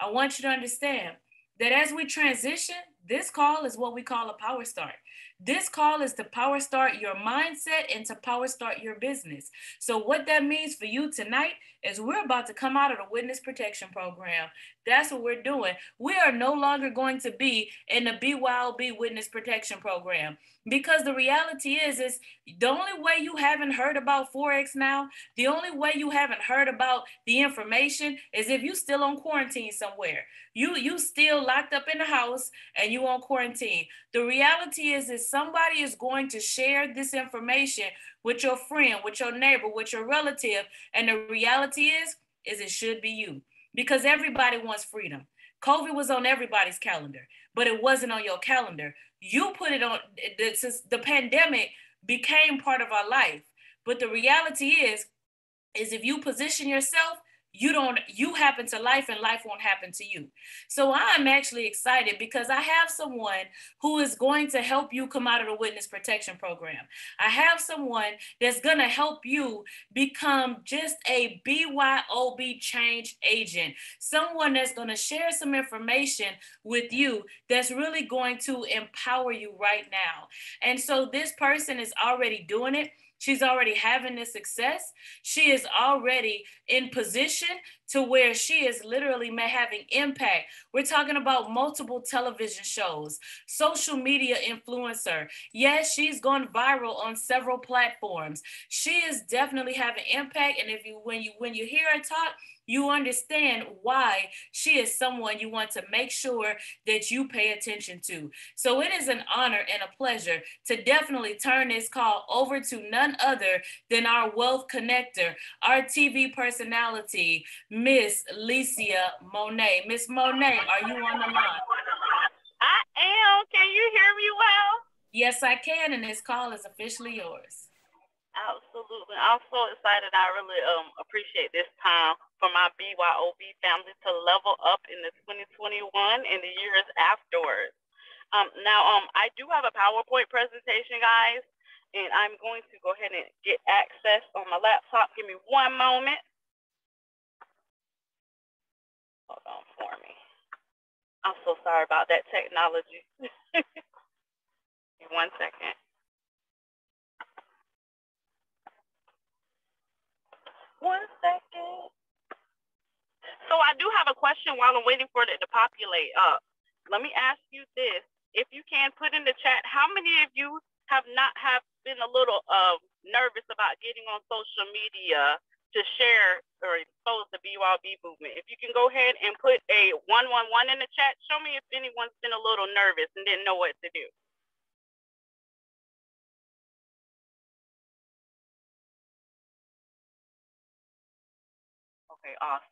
I want you to understand that as we transition, this call is what we call a power start. This call is to power start your mindset and to power start your business. So what that means for you tonight is we're about to come out of the Witness Protection Program. That's what we're doing. We are no longer going to be in the BYOB Witness Protection Program, because the reality is the only way you haven't heard about Forex now, the only way you haven't heard about the information is if you still on quarantine somewhere. You still locked up in the house and you on quarantine. The reality is somebody is going to share this information with your friend, with your neighbor, with your relative. And the reality is it should be you, because everybody wants freedom. COVID was on everybody's calendar, but it wasn't on your calendar. You put it on. The pandemic became part of our life. But the reality is if you position yourself, you happen to life and life won't happen to you. So I'm actually excited because I have someone who is going to help you come out of the Witness Protection Program. I have someone that's going to help you become just a BYOB change agent. Someone that's going to share some information with you that's really going to empower you right now. And so this person is already doing it. She's already having this success. She is already in position to where she is literally having impact. We're talking about multiple television shows, social media influencer. Yes, she's gone viral on several platforms. She is definitely having impact. And if you when you hear her talk, you understand why she is someone you want to make sure that you pay attention to. So it is an honor and a pleasure to definitely turn this call over to none other than our Wealth Connector, our TV personality, Miss Leesia Monay. Miss Monay, are you on the line? I am. Can you hear me well? Yes, I can, and this call is officially yours. Absolutely. I'm so excited. I really appreciate this time for my BYOB family to level up in the 2021 and the years afterwards. I do have a PowerPoint presentation, guys, and I'm going to go ahead and get access on my laptop. Give me one moment. Hold on for me. I'm so sorry about that technology. Give me one second. So I do have a question while I'm waiting for it to populate up. Let me ask you this. If you can put in the chat, how many of you have been a little nervous about getting on social media to share or expose the BYOB movement? If you can go ahead and put a 111 in the chat, show me if anyone's been a little nervous and didn't know what to do. Okay, awesome.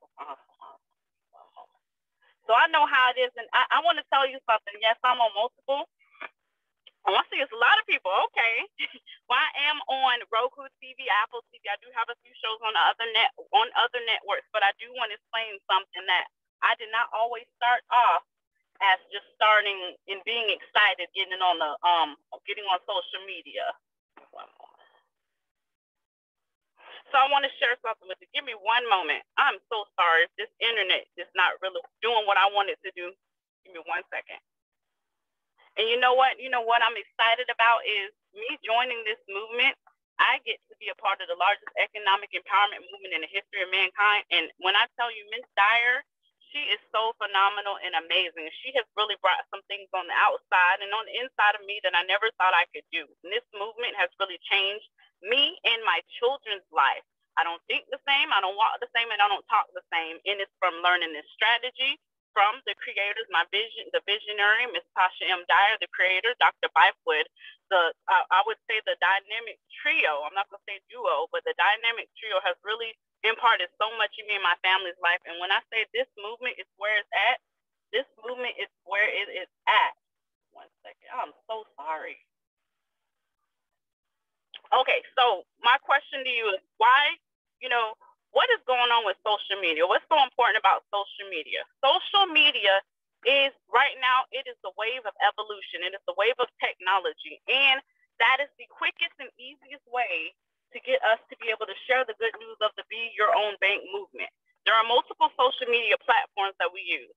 So I know how it is, and I want to tell you something. Yes, I'm on multiple. I want to see it's a lot of people, okay. Well, I am on Roku TV, Apple TV. I do have a few shows on other networks, but I do want to explain something that I did not always start off as just starting and being excited, getting on social media. So I want to share something with you. Give me one moment. I'm so sorry if this internet is not really doing what I want it to do. Give me one second. And you know what I'm excited about is me joining this movement. I get to be a part of the largest economic empowerment movement in the history of mankind. And when I tell you, Ms. Dyer, she is so phenomenal and amazing. She has really brought some things on the outside and on the inside of me that I never thought I could do. And this movement has really changed me and my children's life. I don't think the same, I don't walk the same, and I don't talk the same. And it's from learning this strategy from the creators, the visionary, Miss Tasha M. Dyer, the creator, Dr. Byford, I would say the dynamic trio. I'm not going to say duo, but the dynamic trio has really imparted so much in me and my family's life. And when I say this movement is where it's at, this movement is where it is at. One second. I'm so sorry. Okay, so my question to you is why, what is going on with social media? What's so important about social media? Social media is, right now, it is the wave of evolution. It is the wave of technology. And that is the quickest and easiest way to get us to be able to share the good news of the Be Your Own Bank movement. There are multiple social media platforms that we use.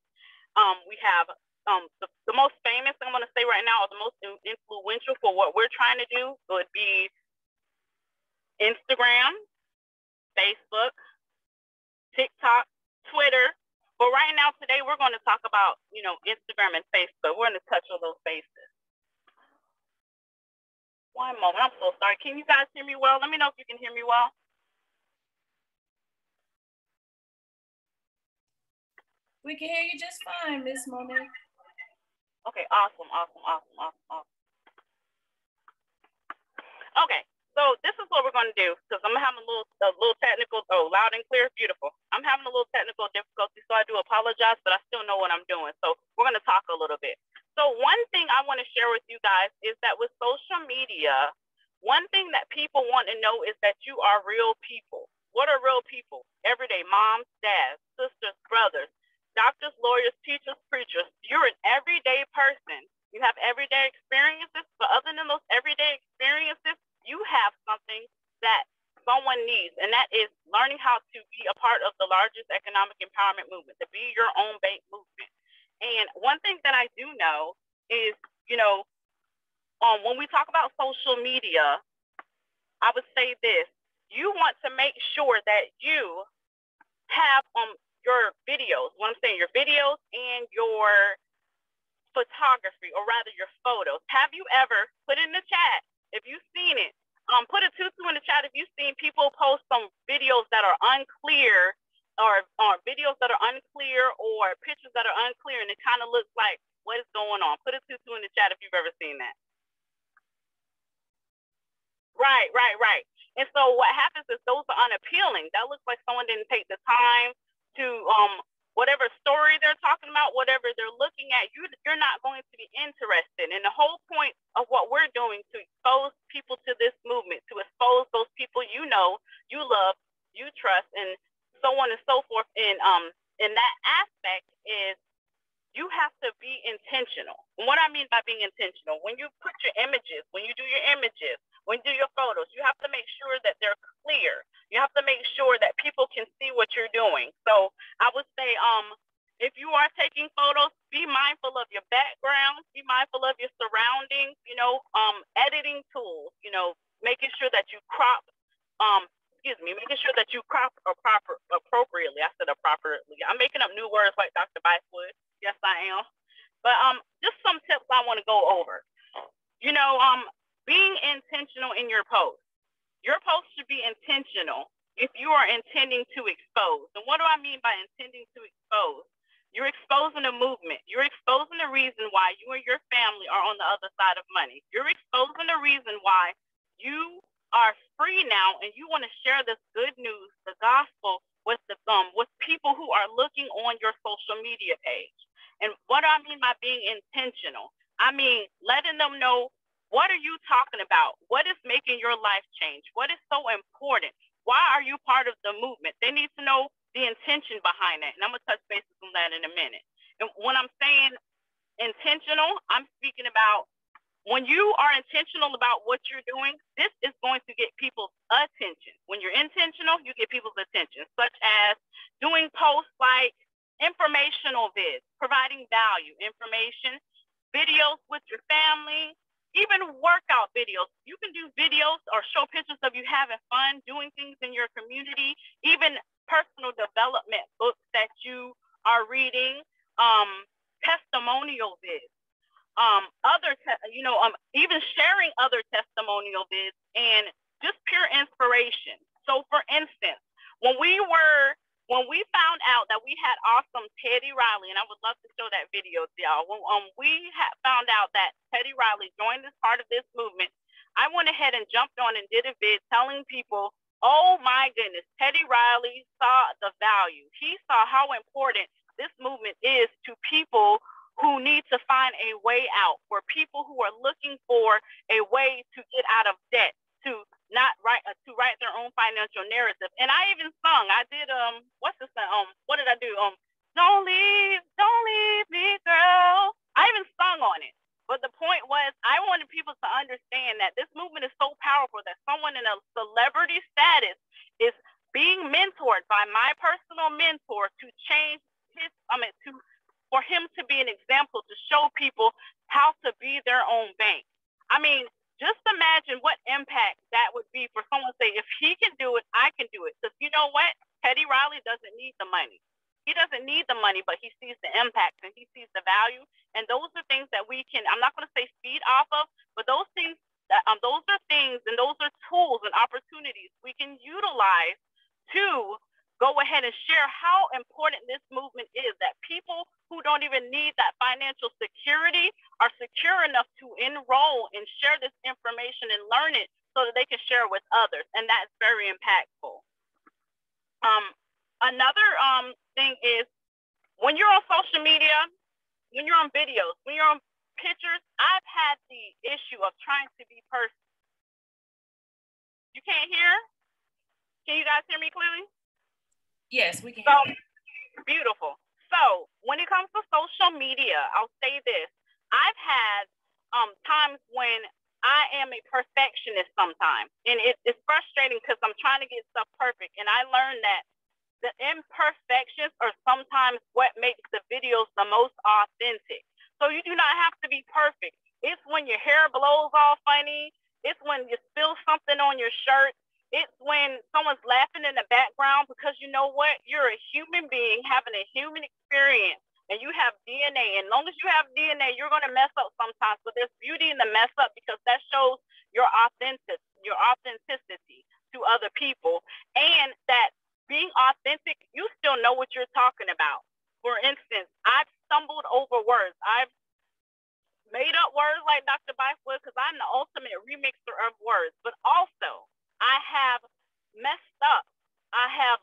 We have the most famous, I'm going to say right now, or the most influential for what we're trying to do would be Instagram, Facebook, TikTok, Twitter. But right now, today, we're going to talk about, you know, Instagram and Facebook. We're going to touch on those bases. One moment. I'm so sorry. Can you guys hear me well? Let me know if you can hear me well. We can hear you just fine, Miss Monay. Okay, awesome. Okay, so this is what we're going to do, because I'm having a little technical, oh, loud and clear, beautiful. I'm having a little technical difficulty, so I do apologize, but I still know what I'm doing. So we're going to talk a little bit. So one thing I want to share with you guys is that with social media, one thing that people want to know is that you are real people. What are real people? Everyday moms, dads, sisters, brothers, doctors, lawyers, teachers, preachers. You're an everyday person. You have everyday experiences, but other than those everyday experiences, you have something that someone needs, and that is learning how to be a part of the largest economic empowerment movement, the Be Your Own Bank movement. And one thing that I do know is, you know, when we talk about social media, I would say this. You want to make sure that you have your videos, what I'm saying, your videos and your photography, or rather your photos. Have you ever put in the chat if you've seen it? Put a tutu in the chat if you've seen people post some videos that are unclear, or videos that are unclear, or pictures that are unclear, and it kind of looks like, what is going on? Put a tutu in the chat if you've ever seen that. Right. And so what happens is those are unappealing. That looks like someone didn't take the time to whatever story they're talking about, whatever they're looking at, you're not going to be interested. And the whole point of what we're doing to expose people to this movement, to expose those people you know, you love, you trust, and so on and so forth. And in that aspect is you have to be intentional. And what I mean by being intentional, when you put your images, when you do your photos, you have to make sure that they're clear. You have to make sure that people can see what you're doing. So I would say if you are taking photos, be mindful of your background, be mindful of your surroundings, you know, editing tools, you know, making sure that you crop, making sure that you crop appropriately. I said appropriately. I'm making up new words like Dr. Bice would. Yes, I am. But just some tips I want to go over. You know, being intentional in your post. Your post should be intentional if you are intending to expose. And what do I mean by intending to expose? You're exposing a movement. You're exposing the reason why you and your family are on the other side of money. You're exposing the reason why you are free now and you want to share this good news, the gospel, with people who are looking on your social media page. And what do I mean by being intentional? I mean letting them know, what are you talking about? What is making your life change? What is so important? Why are you part of the movement? They need to know the intention behind that. And I'm going to touch bases on that in a minute. And when I'm saying intentional, I'm speaking about when you are intentional about what you're doing, this is going to get people's attention. When you're intentional, you get people's attention, such as doing posts like informational vids, providing value, information, videos with your family, even workout videos. You can do videos or show pictures of you having fun, doing things in your community, even personal development books that you are reading, testimonial vids, even sharing other testimonial vids, and just pure inspiration. So for instance, when we found out that we had awesome Teddy Riley, and I would love to show that video to y'all. When we had found out that Teddy Riley joined this part of this movement, I went ahead and jumped on and did a vid telling people, oh my goodness, Teddy Riley saw the value. He saw how important this movement is to people who need to find a way out, for people who are looking for a way to get out of debt, to write their own financial narrative. And I even sung. I did what did I do? Don't leave me, girl. I even sung on it. But the point was, I wanted people to understand that this movement is so powerful that someone in a celebrity status is being mentored by my personal mentor. for him to be an example to show people how to be their own bank. I mean, just imagine what impact that would be for someone to say, if he can do it, I can do it. Because you know what? Teddy Riley doesn't need the money. He doesn't need the money, but he sees the impact and he sees the value. And those are things that we can, I'm not going to say feed off of, but those things, those are things and those are tools and opportunities we can utilize to go ahead and share how important this movement is, that people who don't even need that financial security are secure enough to enroll and share this information and learn it so that they can share with others. And that's very impactful. Another thing is, when you're on social media, when you're on videos, when you're on pictures, I've had the issue of trying to be personal. You can't hear? Can you guys hear me clearly? Yes, we can. So, beautiful. So when it comes to social media, I'll say this. I've had times when I am a perfectionist sometimes. And it's frustrating because I'm trying to get stuff perfect. And I learned that the imperfections are sometimes what makes the videos the most authentic. So you do not have to be perfect. It's when your hair blows all funny. It's when you spill something on your shirt. It's when someone's laughing in the background, because you know what? You're a human being having a human experience, and you have DNA. And as long as you have DNA, you're going to mess up sometimes. But there's beauty in the mess up, because that shows your authenticity to other people. And that being authentic, you still know what you're talking about. For instance, I've stumbled over words. I've made up words like Dr. Bife would, because I'm the ultimate remixer of words. But also, I have messed up. I have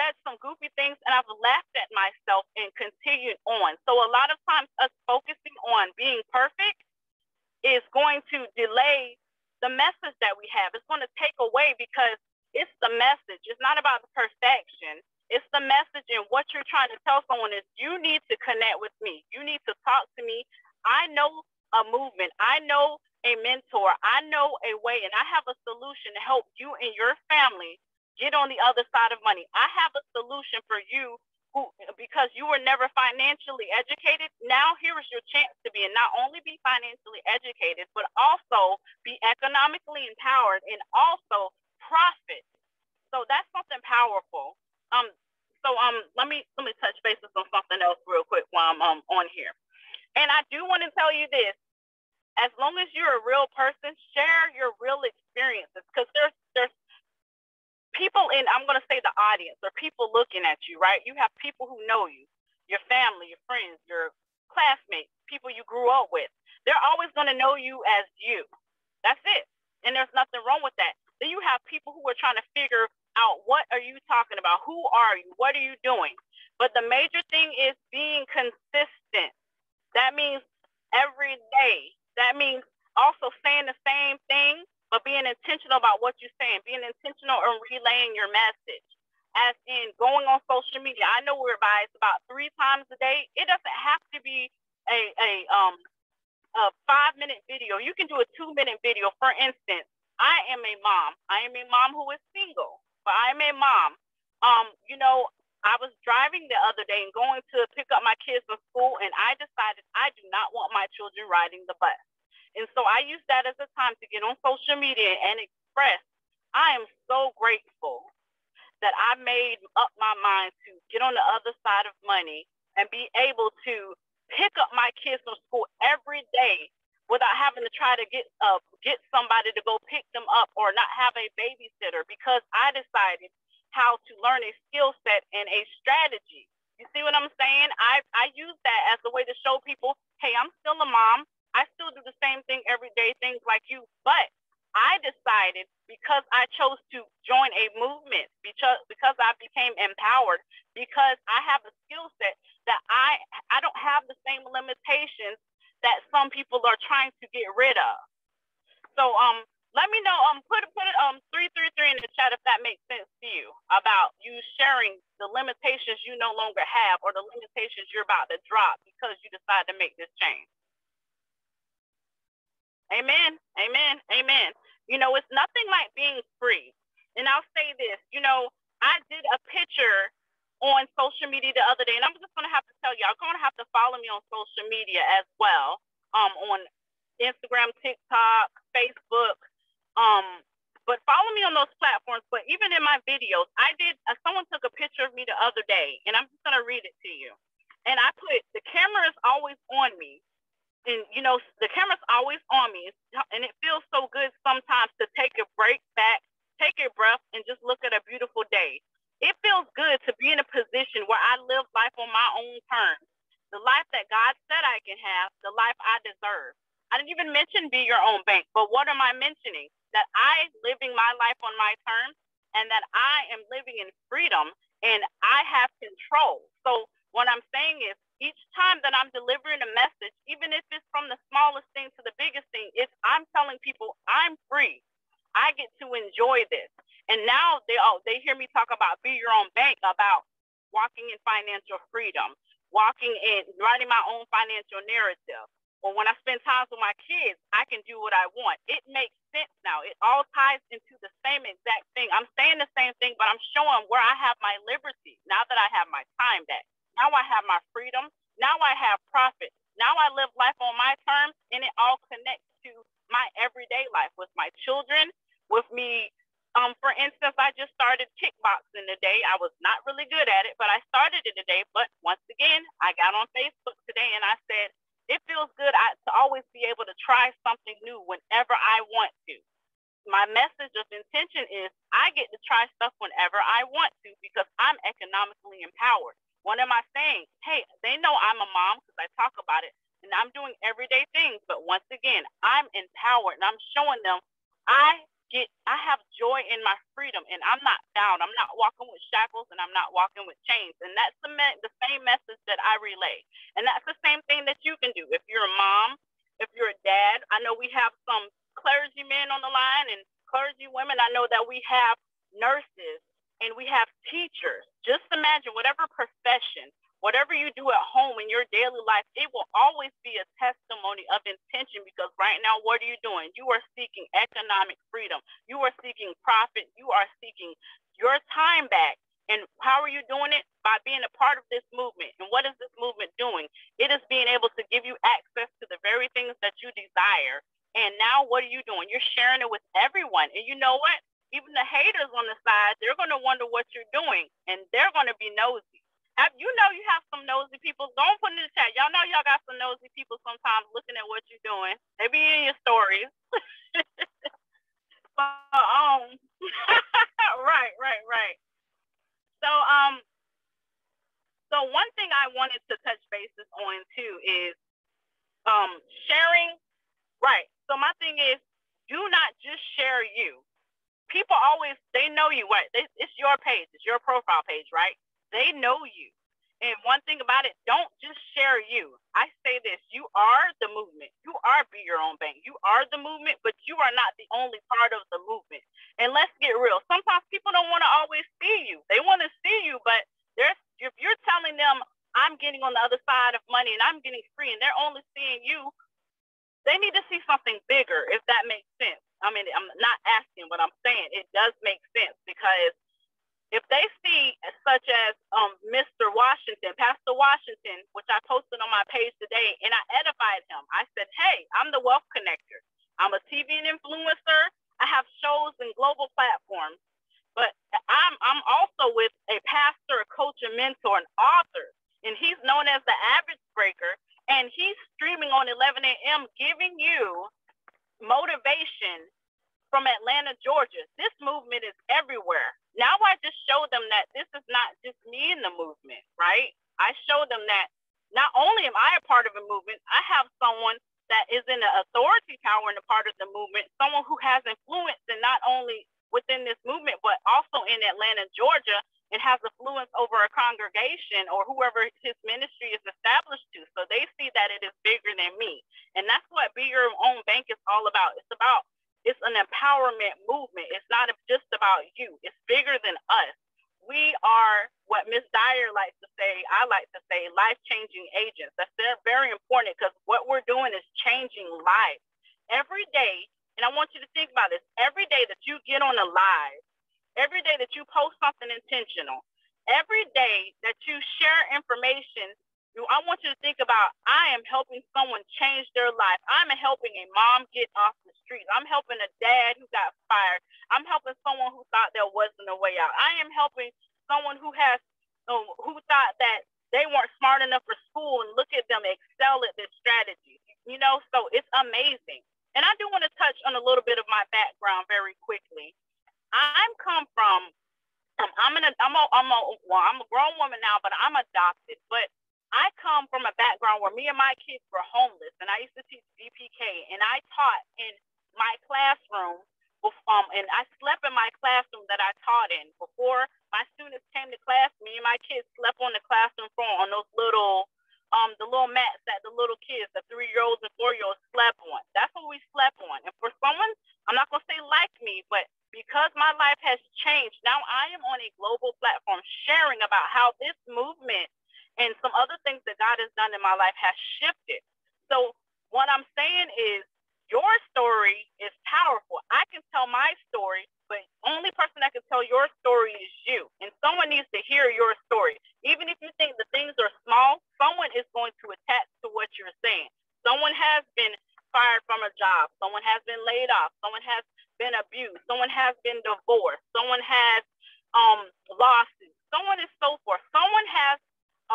said some goofy things, and I've laughed at myself and continued on. So a lot of times us focusing on being perfect is going to delay the message that we have. It's going to take away, because it's the message. It's not about the perfection. It's the message, and what you're trying to tell someone is you need to connect with me. You need to talk to me. I know a movement. I know a mentor. I know a way, and I have a solution to help you and your family get on the other side of money. I have a solution for you who, because you were never financially educated. Now here is your chance to be, and not only be financially educated, but also be economically empowered and also profit. So that's something powerful. Let me touch bases on something else real quick while I'm on here. And I do want to tell you this. As long as you're a real person, share your real experiences, because there's people in, I'm going to say the audience, or people looking at you, right? You have people who know you, your family, your friends, your classmates, people you grew up with. They're always going to know you as you. That's it. And there's nothing wrong with that. Then you have people who are trying to figure out, what are you talking about? Who are you? What are you doing? But the major thing is being consistent. That means every day. That means also saying the same thing, but being intentional about what you're saying, being intentional and relaying your message. As in going on social media, I know we're advised about 3 times a day. It doesn't have to be a 5-minute video. You can do a 2-minute video. For instance, I am a mom. I am a mom who is single, but I am a mom. You know, I was driving the other day and going to pick up my kids from school, and I decided I do not want my children riding the bus. And so I used that as a time to get on social media and express, I am so grateful that I made up my mind to get on the other side of money and be able to pick up my kids from school every day without having to try to get somebody to go pick them up, or not have a babysitter, because I decided how to learn a skill set and a strategy. You see what I'm saying? I use that as a way to show people, hey, I'm still a mom. I still do the same thing every day, things like you. But I decided, because I chose to join a movement, because I became empowered, because I have a skill set that I don't have the same limitations that some people are trying to get rid of. So, let me know, put 333 in the chat if that makes sense to you, about you sharing the limitations you no longer have, or the limitations you're about to drop because you decide to make this change. Amen, amen, amen. You know, it's nothing like being free. And I'll say this, you know, I did a picture on social media the other day, and I'm just going to have to tell y'all, going to have to follow me on social media as well, on Instagram, TikTok, Facebook, but follow me on those platforms. But even in my videos, someone took a picture of me the other day, and I'm just going to read it to you. And I put, the camera is always on me. And, you know, the camera's always on me. And it feels so good sometimes to take a break back, take a breath, and just look at a beautiful day. It feels good to be in a position where I live life on my own terms, the life that God said I can have, the life I deserve. I didn't even mention Be Your Own Bank, but what am I mentioning? That I living my life on my terms, and that I am living in freedom, and I have control. So what I'm saying is, each time that I'm delivering a message, even if it's from the smallest thing to the biggest thing, it's I'm telling people I'm free. I get to enjoy this. And now they hear me talk about Be Your Own Bank, about walking in financial freedom, walking in, writing my own financial narrative. Or when I spend time with my kids, I can do what I want. It makes sense now. It all ties into the same exact thing. I'm saying the same thing, but I'm showing where I have my liberty now that I have my time back. Now I have my freedom. Now I have profit. Now I live life on my terms, and it all connects to my everyday life with my children, with me. For instance, I just started kickboxing today. I was not really good at it, but I started it today. But once again, I got on Facebook today and I said, it feels good to always be able to try something new whenever I want to. My message of intention is I get to try stuff whenever I want to because I'm economically empowered. What am I saying? Hey, they know I'm a mom because I talk about it, and I'm doing everyday things. But once again, I'm empowered, and I'm showing them I have joy in my freedom, and I'm not bound. I'm not walking with shackles, and I'm not walking with chains. And that's the same message that I relay. And that's the same thing that you can do. If you're a mom, if you're a dad, I know we have some clergymen on the line and clergywomen. I know that we have nurses. And we have teachers. Just imagine whatever profession, whatever you do at home in your daily life, it will always be a testimony of intention because right now, what are you doing? You are seeking economic freedom. You are seeking profit. You are seeking your time back. And how are you doing it? By being a part of this movement. And what is this movement doing? It is being able to give you access to the very things that you desire. And now what are you doing? You're sharing it with everyone. And you know what? Even the haters on the side, they're going to wonder what you're doing, and they're going to be nosy. You know you have some nosy people. Don't put it in the chat. Y'all know y'all got some nosy people sometimes looking at what you're doing. They be in your stories. Right. So one thing I wanted to touch bases on, too, is sharing. Right. So my thing is, do not just share you. People always, they know you, right? It's your page. It's your profile page, right? They know you. And one thing about it, don't just share you. I say this, you are the movement. You are Be Your Own Bank. You are the movement, but you are not the only part of the movement. And let's get real. Sometimes people don't want to always see you. They want to see you, but if you're telling them, I'm getting on the other side of money and I'm getting free, and they're only seeing you, they need to see something bigger, if that makes sense. I mean, I'm not asking, but I'm saying it does make sense because if they see such as Mr. Washington, Pastor Washington, which I posted on my page today, and I edified him. I said, hey, I'm the Wealth Connector. I'm a TV and influencer. I have shows and global platforms, but I'm also with a pastor, a coach, a mentor, an author, and he's known as the Average Breaker. And he's streaming on 11 a.m., giving you motivation from Atlanta, Georgia. This movement is everywhere. Now I just show them that this is not just me in the movement, right? I show them that not only am I a part of a movement, I have someone that is in an authority power and a part of the movement, someone who has influence and not only within this movement, but also in Atlanta, Georgia, and has influence over a congregation or whoever his ministry is established to. So they see that it is bigger than me. And that's what Be Your Own Bank is all about. It's an empowerment movement. It's not just about you. It's bigger than us. We are what Ms. Dyer likes to say, I like to say, life-changing agents. That's very important because what we're doing is changing lives. Every day, and I want you to think about this, every day that you get on a live, every day that you post something intentional, every day that you share information, I want you to think about, I am helping someone change their life. I'm helping a mom get off the street. I'm helping a dad who got fired. I'm helping someone who thought there wasn't a way out. I am helping someone who thought that they weren't smart enough for school, and look at them excel at this strategy. You know, so it's amazing. And I do want to touch on a little bit of my background very quickly. I'm come from, I'm a grown woman now, but I'm adopted. But I come from a background where me and my kids were homeless, and I used to teach VPK, and I taught in my classroom, and I slept in my classroom that I taught in. Before my students came to class, me and my kids slept on the classroom floor on those little, the little mats that the little kids, the 3-year-olds and 4-year-olds slept on. That's what we slept on. And for someone, I'm not going to say like me, but because my life has changed, now I am on a global platform sharing about how this movement and some other things that God has done in my life has shifted. So what I'm saying is, your story is powerful. I can tell my story, but only person that can tell your story is you. And someone needs to hear your story. Even if you think the things are small, someone is going to attach to what you're saying. Someone has been fired from a job. Someone has been laid off. Someone has been abused. Someone has been divorced. Someone has lost it. Someone is so forth. Someone has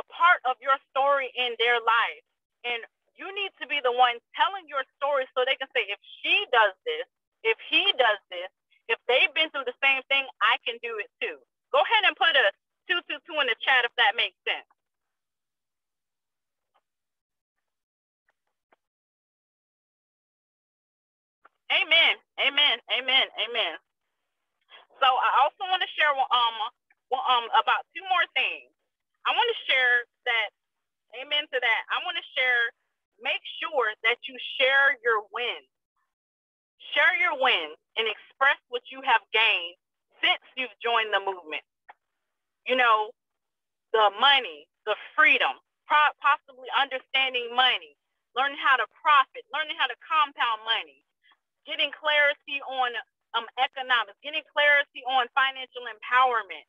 a part of your story in their life, and you need to be the one telling your story so they can say, if she does this, if he does this, if they've been through the same thing, I can do it too. Go ahead and put a 222 in the chat if that makes sense. Amen, amen, amen, amen. So I also want to share about two more things. I want to share that, amen to that. I want to share, make sure that you share your wins. Share your wins and express what you have gained since you've joined the movement. You know, the money, the freedom, possibly understanding money, learning how to profit, learning how to compound money, getting clarity on economics, getting clarity on financial empowerment,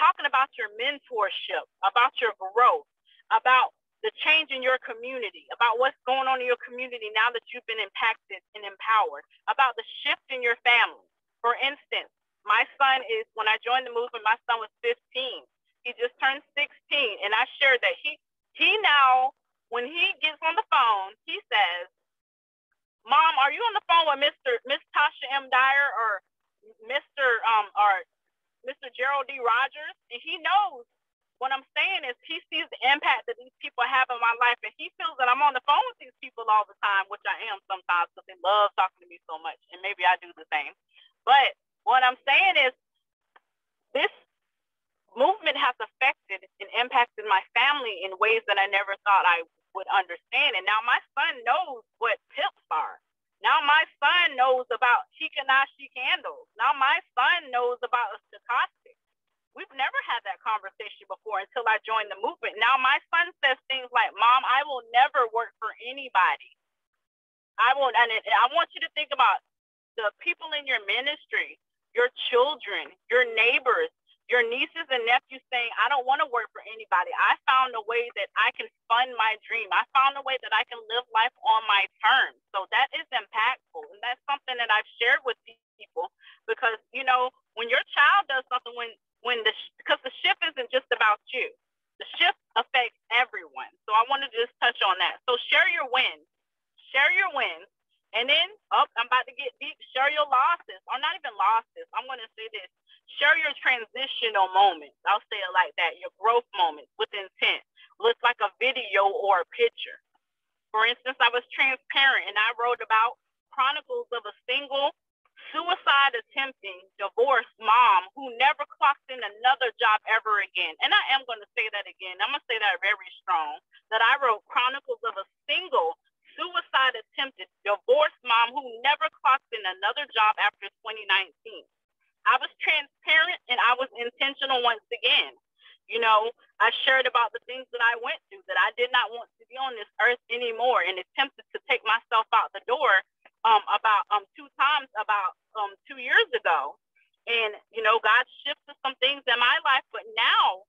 talking about your mentorship, about your growth, about the change in your community, about what's going on in your community now that you've been impacted and empowered, about the shift in your family. For instance, my son is, when I joined the movement, my son was 15. He just turned 16, and I shared that he now, when he gets on the phone, he says, "Mom, are you on the phone with Miss Tasha M. Dyer or Mr. Gerald D. Rogers?" And he knows what I'm saying is he sees the impact that these people have in my life, and he feels that I'm on the phone with these people all the time, which I am sometimes because they love talking to me so much, and maybe I do the same. But what I'm saying is this movement has affected and impacted my family in ways that I never thought I would understand, and now my son knows what tips are. Now my son knows about chikanashi candles. Now my son knows about a stochastic. We've never had that conversation before until I joined the movement. Now my son says things like, "Mom, I will never work for anybody. I won't." And I want you to think about the people in your ministry, your children, your neighbors, your nieces and nephews saying, "I don't want to work for anybody. I found a way that I can fund my dream. I found a way that I can live life on my terms." So that is impactful. And that's something that I've shared with people because, you know, when your child does something, because the shift isn't just about you. The shift affects everyone. So I wanted to just touch on that. So share your wins. Share your wins. And then, I'm about to get deep, share your losses, or not even losses. I'm going to say this. Share your transitional moments. I'll say it like that. Your growth moments with intent. Looks like a video or a picture. For instance, I was transparent and I wrote about chronicles of a single suicide attempting divorced mom who never clocked in another job ever again. And I am going to say that again. I'm going to say that very strong. That I wrote chronicles of a single suicide attempted divorced mom who never clocked in another job after 2019. I was transparent and I was intentional once again. You know, I shared about the things that I went through, that I did not want to be on this earth anymore, and attempted to take myself out the door 2 years ago. And, you know, God shifted some things in my life, but now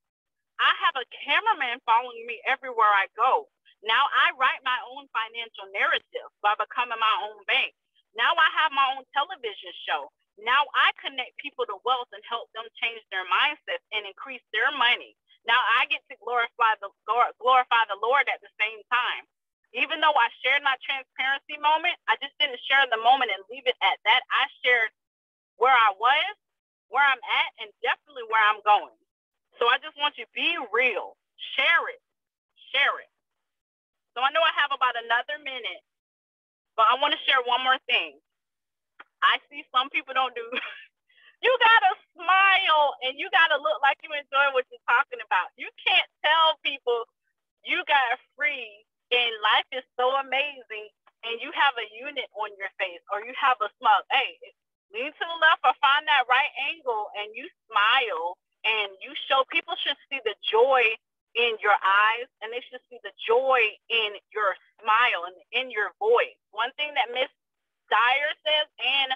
I have a cameraman following me everywhere I go. Now I write my own financial narrative by becoming my own bank. Now I have my own television show. Now I connect people to wealth and help them change their mindsets and increase their money. Now I get to glorify the Lord at the same time. Even though I shared my transparency moment, I just didn't share the moment and leave it at that. I shared where I was, where I'm at, and definitely where I'm going. So I just want you to be real. Share it. Share it. So I know I have about another minute, but I want to share one more thing. I see some people don't do. You got to smile and you got to look like you enjoy what you're talking about. You can't tell people you got free and life is so amazing and you have a unit on your face or you have a smug. Hey, lean to the left or find that right angle and you smile and you show people should see the joy in your eyes, and they should see the joy in your smile and in your voice. One thing that Miss Dyer says, and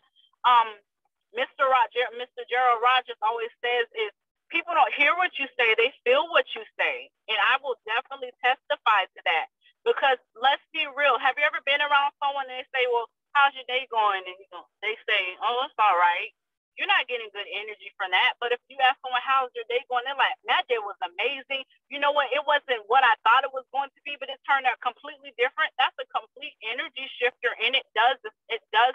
Mr. Gerald Rogers always says, is people don't hear what you say, they feel what you say. And I will definitely testify to that, because let's be real. Have you ever been around someone and they say, well, how's your day going? And they say, oh, it's all right. You're not getting good energy from that. But if you ask someone, how's your day going? They're like, that day was amazing. You know what? It wasn't what I thought it was going to be, but it turned out completely different. That's a complete energy shifter, and it does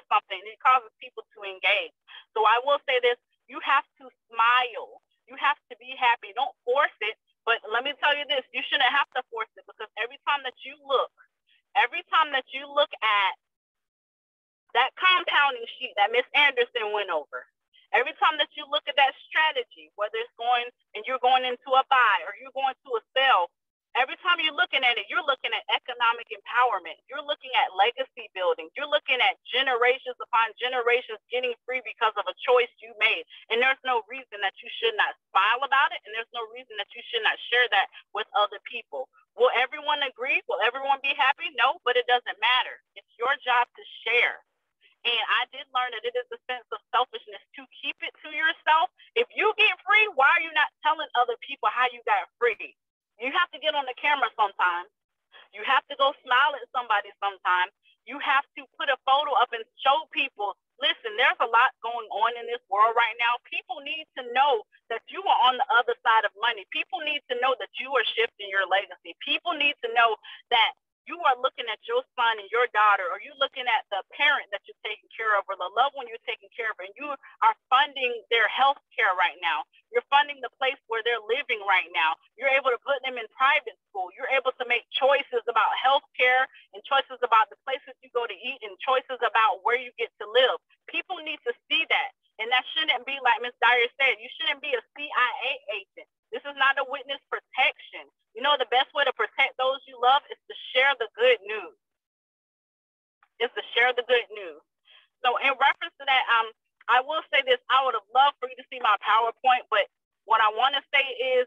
something. It causes people to engage. So I will say this. You have to smile. You have to be happy. Don't force it. But let me tell you this. You shouldn't have to force it, because every time that you look at that compounding sheet that Miss Anderson went over, every time that you look at that strategy, whether it's going and you're going into a buy or you're going to a sell, every time you're looking at it, you're looking at economic empowerment. You're looking at legacy building. You're looking at generations upon generations getting free because of a choice you made. And there's no reason that you should not smile about it. And there's no reason that you should not share that with other people. Will everyone agree? Will everyone be happy? No, but it doesn't matter. It's your job to share. And I did learn that it is a sense of selfishness to keep it to yourself. If you get free, why are you not telling other people how you got free? You have to get on the camera sometimes. You have to go smile at somebody sometimes. You have to put a photo up and show people, listen, there's a lot going on in this world right now. People need to know that you are on the other side of money. People need to know that you are shifting your legacy. People need to know that you are looking at your son and your daughter, or you're looking at the parent that you're taking care of or the loved one you're taking care of, and you are funding their health care right now. You're funding the place where they're living right now. You're able to put them in private school. You're able to make choices about health care and choices about the places you go to eat and choices about where you get to live. People need to see that. And that shouldn't be, like Ms. Dyer said, you shouldn't be a CIA agent. This is not a witness protection. You know, the best way to protect those you love is to share the good news. Is to share the good news. So in reference to that, I will say this. I would have loved for you to see my PowerPoint, but what I want to say is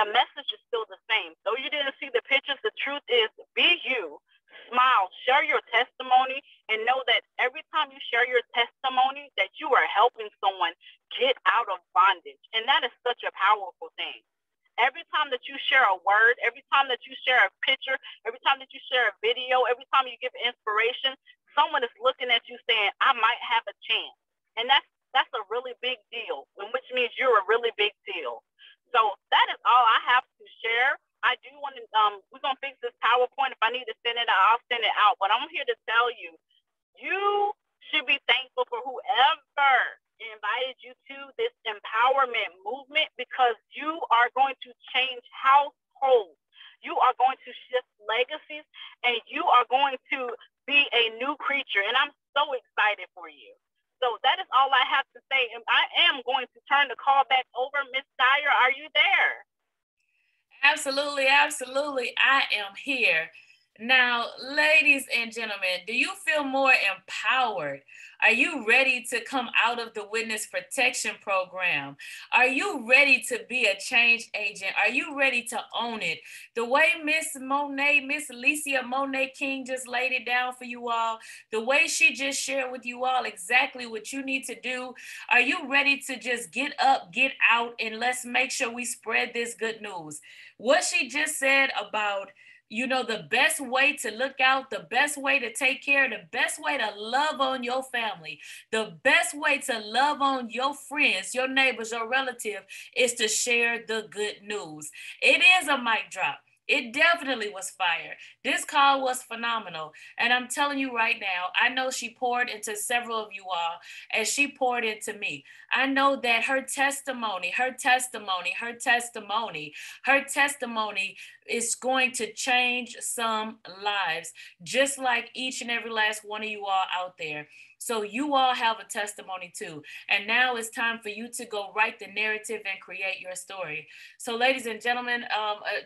the message is still the same. Though you didn't see the pictures, the truth is be you. Smile, share your testimony, and know that every time you share your testimony that you are helping someone get out of bondage. And that is such a powerful thing. Every time that you share a word, every time that you share a picture, every time that you share a video, every time you give inspiration, someone is looking at you saying, I might have a chance. And that's a really big deal, which means you're a really big deal. So that is all I have to share. I do want to, we're going to fix this PowerPoint. If I need to send it out, I'll send it out. But I'm here to tell you, you should be thankful for whoever invited you to this empowerment movement, because you are going to change households. You are going to shift legacies, and you are going to be a new creature. And I'm so excited for you. So that is all I have to say. And I am going to turn the call back over. Ms. Dyer, are you there? Absolutely. I am here. Now, ladies and gentlemen, do you feel more empowered? Are you ready to come out of the Witness Protection Program? Are you ready to be a change agent? Are you ready to own it? The way Miss Leesia Monay King just laid it down for you all, the way she just shared with you all exactly what you need to do, are you ready to just get up, get out, and let's make sure we spread this good news? What she just said about, you know, the best way to look out, the best way to take care, the best way to love on your family, the best way to love on your friends, your neighbors, your relative is to share the good news. It is a mic drop. It definitely was fire. This call was phenomenal. And I'm telling you right now, I know she poured into several of you all as she poured into me. I know that her testimony is going to change some lives, just like each and every last one of you all out there. So you all have a testimony too. And now it's time for you to go write the narrative and create your story. So ladies and gentlemen,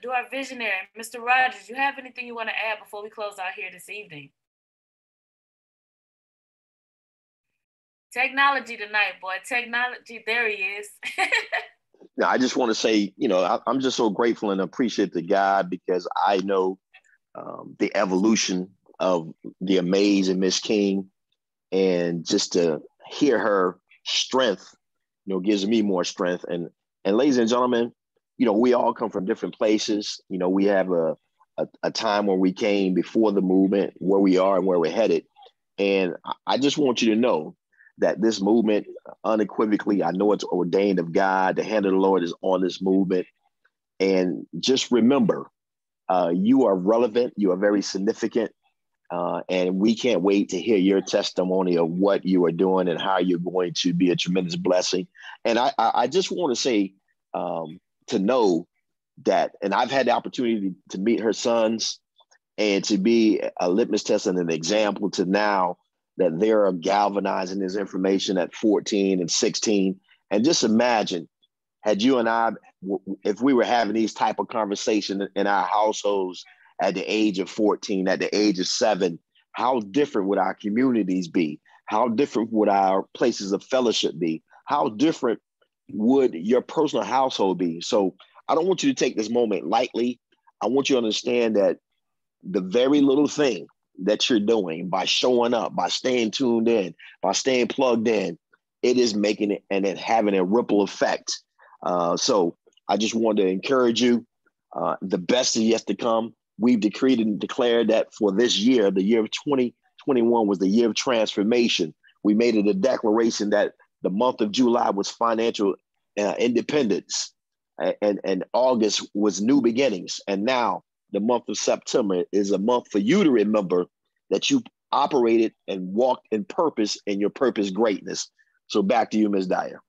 do our visionary, Mr. Rogers, you have anything you want to add before we close out here this evening? Technology tonight, boy, technology, there he is. Now, I just want to say, you know, I'm just so grateful and appreciative to God, because I know the evolution of the amazing Miss King. And just to hear her strength, you know, gives me more strength. And ladies and gentlemen, you know, we all come from different places. You know, we have a time where we came before the movement, where we are and where we're headed. And I just want you to know that this movement unequivocally, I know it's ordained of God. The hand of the Lord is on this movement. And just remember, you are relevant. You are very significant. And we can't wait to hear your testimony of what you are doing and how you're going to be a tremendous blessing. And I just want to say, to know that, and I've had the opportunity to meet her sons and to be a litmus test and an example to now that they are galvanizing this information at 14 and 16. And just imagine, had you and I, if we were having these type of conversations in our households at the age of 14, at the age of 7, how different would our communities be? How different would our places of fellowship be? How different would your personal household be? So I don't want you to take this moment lightly. I want you to understand that the very little thing that you're doing by showing up, by staying tuned in, by staying plugged in, it is making it and it having a ripple effect. So I just wanted to encourage you. The best is yet to come. We've decreed and declared that for this year, the year of 2021 was the year of transformation. We made it a declaration that the month of July was financial independence, and August was new beginnings. And now the month of September is a month for you to remember that you operated and walked in purpose and your purpose greatness. So back to you, Ms. Dyer.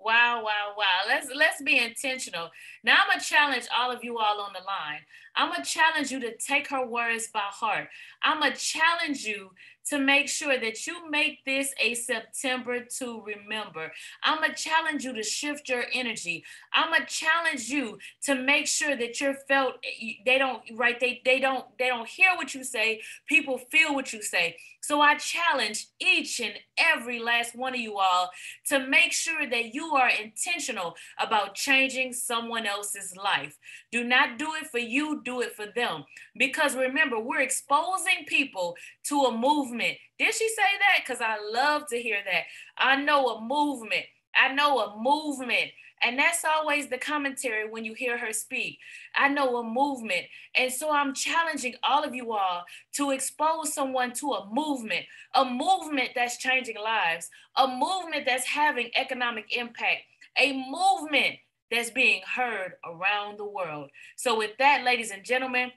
Wow, wow, wow. Let's be intentional. Now I'm going to challenge all of you all on the line. I'm going to challenge you to take her words by heart. I'm going to challenge you to make sure that you make this a September to remember. I'm going to challenge you to shift your energy. I'm going to challenge you to make sure that you're felt, they don't hear what you say, people feel what you say. So I challenge each and every last one of you all to make sure that you are intentional about changing someone else's life. Do not do it for you, do it for them. Because remember, we're exposing people to a movement. Did she say that? Because I love to hear that. I know a movement. And that's always the commentary when you hear her speak. I know a movement. And so I'm challenging all of you all to expose someone to a movement that's changing lives, a movement that's having economic impact, a movement that's being heard around the world. So with that, ladies and gentlemen,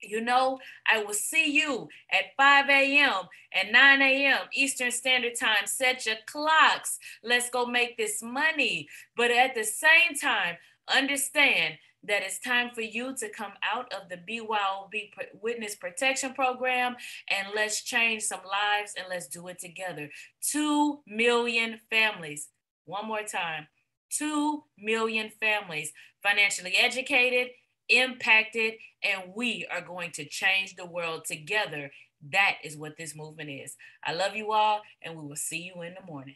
you know, I will see you at 5 a.m. and 9 a.m. Eastern Standard Time. Set your clocks. Let's go make this money. But at the same time, understand that it's time for you to come out of the BYOB Witness Protection Program, and let's change some lives and let's do it together. 2 million families. One more time. 2 million families financially educated, impacted, and we are going to change the world together. That is what this movement is. I love you all, and we will see you in the morning.